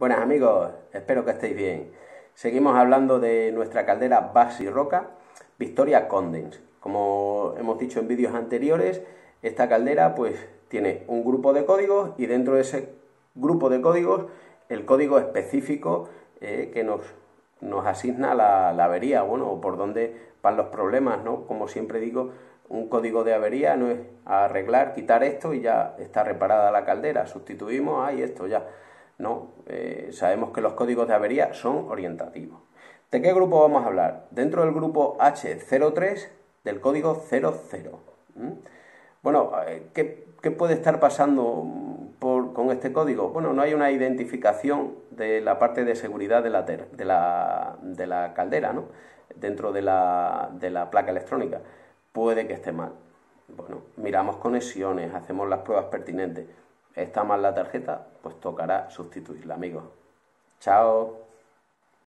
Buenas amigos, espero que estéis bien. Seguimos hablando de nuestra caldera Baxi Roca Victoria Condens. Como hemos dicho en vídeos anteriores, esta caldera pues tiene un grupo de códigos y dentro de ese grupo de códigos el código específico que nos asigna la avería, bueno, o por dónde van los problemas, ¿no? Como siempre digo, un código de avería no es arreglar, quitar esto y ya está reparada la caldera, sustituimos, y esto ya. No, sabemos que los códigos de avería son orientativos. ¿De qué grupo vamos a hablar? Dentro del grupo H03 del código 00. Bueno, ¿qué puede estar pasando con este código? Bueno, no hay una identificación de la parte de seguridad de la caldera, ¿no? Dentro de la placa electrónica. Puede que esté mal. Bueno, miramos conexiones, hacemos las pruebas pertinentes. ¿Está mal la tarjeta? Pues tocará sustituirla, amigos. Chao.